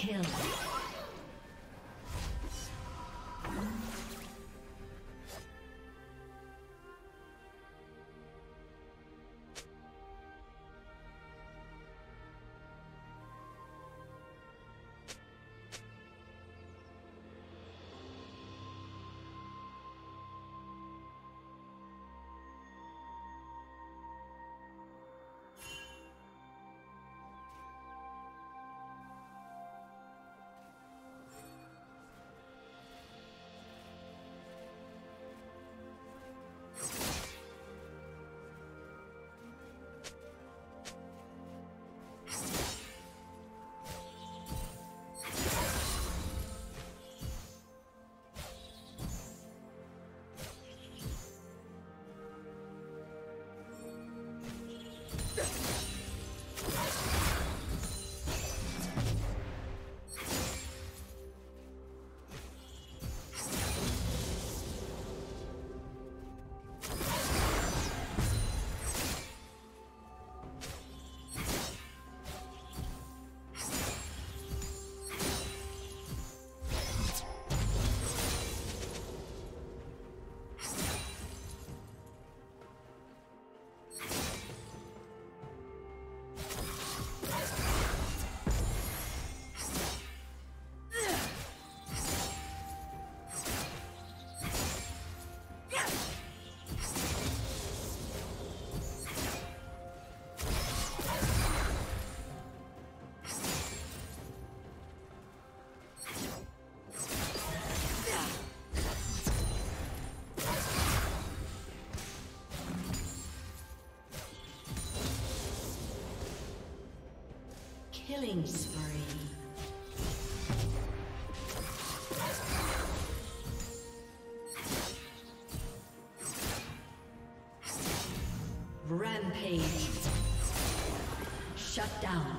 kill. Killing spree. Rampage. Shut down.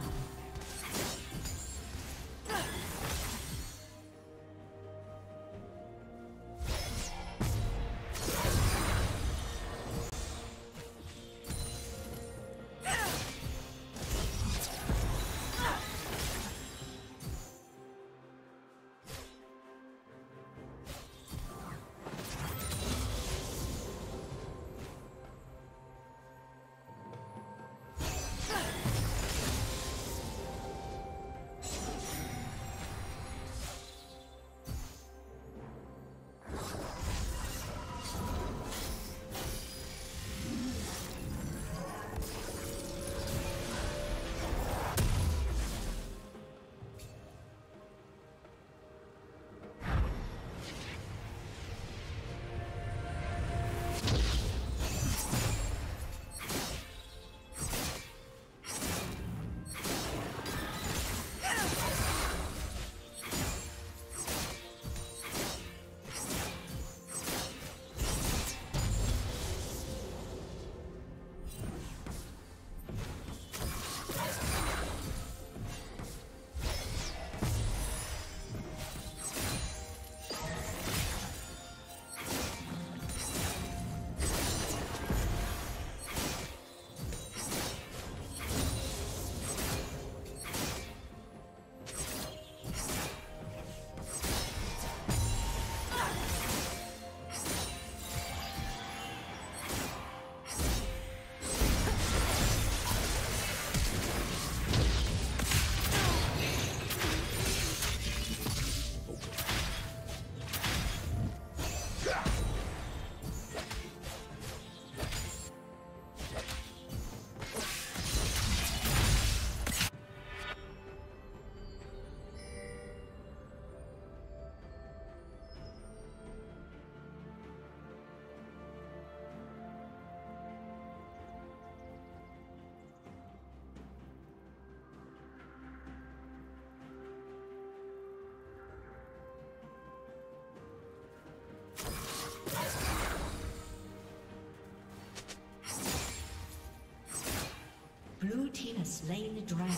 Blue team has slain the dragon.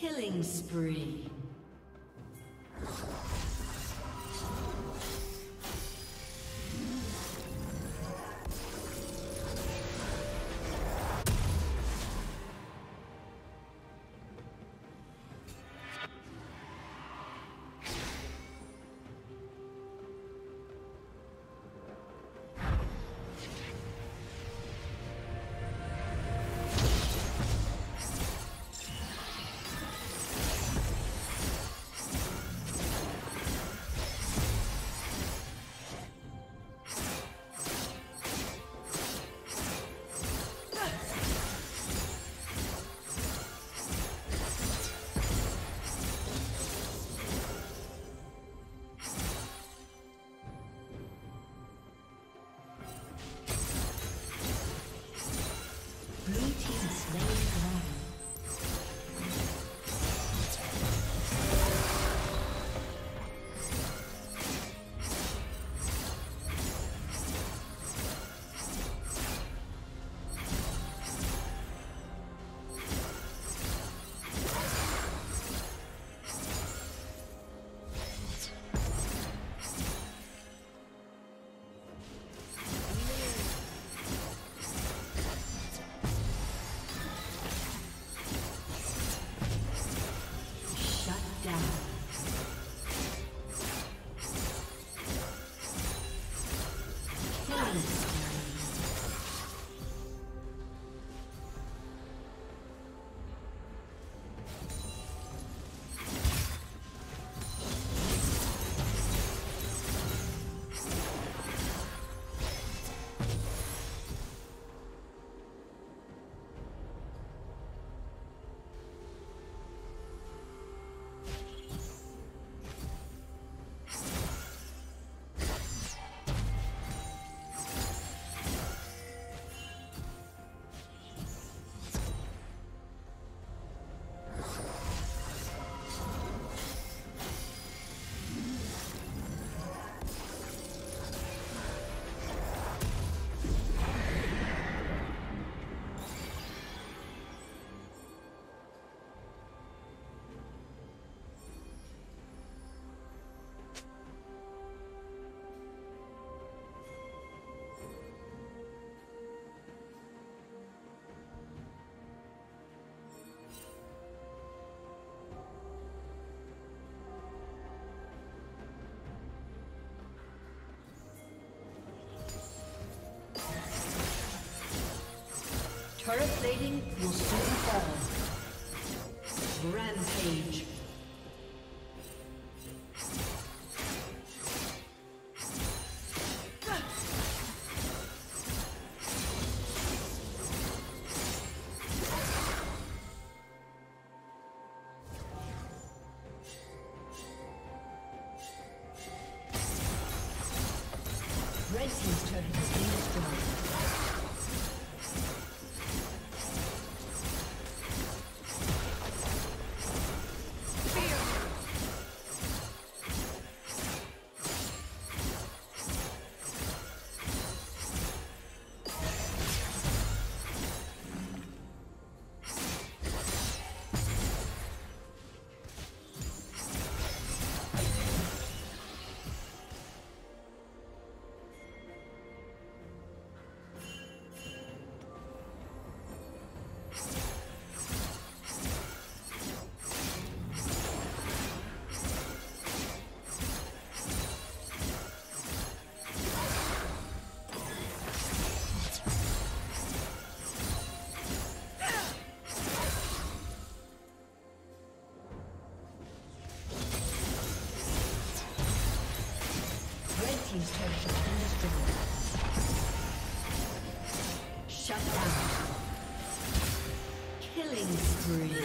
Killing spree. Turret plating will soon fall. Rampage. Shut down. Killing spree.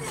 down.